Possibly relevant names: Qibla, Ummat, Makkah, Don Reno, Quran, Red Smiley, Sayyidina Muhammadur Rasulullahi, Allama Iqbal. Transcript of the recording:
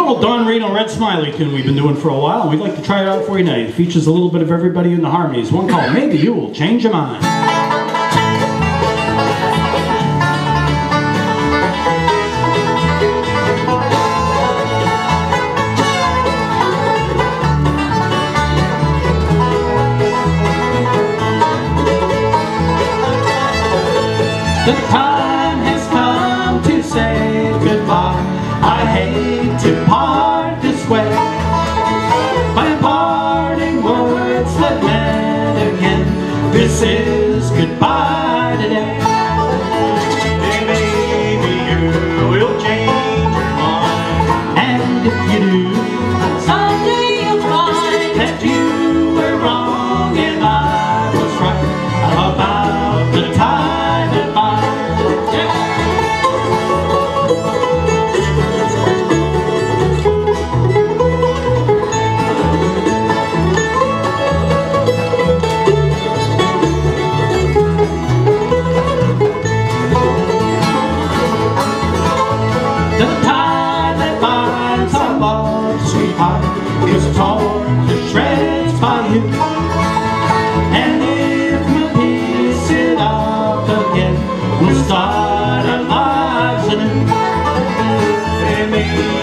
old Don Reno Red Smiley tune we've been doing for a while. We'd like to try it out for you tonight. It features a little bit of everybody in the harmonies. One called Maybe You Will Change Your Mind. The time has come to say goodbye. I hate to part this way. By parting words that met again, this is goodbye today. And maybe you will change your mind. And if you do, someday you'll find that you were wrong and I was right about the time. The tie that binds our love, sweetheart, is torn to shreds by you. And if you piece it up again, we'll start our lives anew.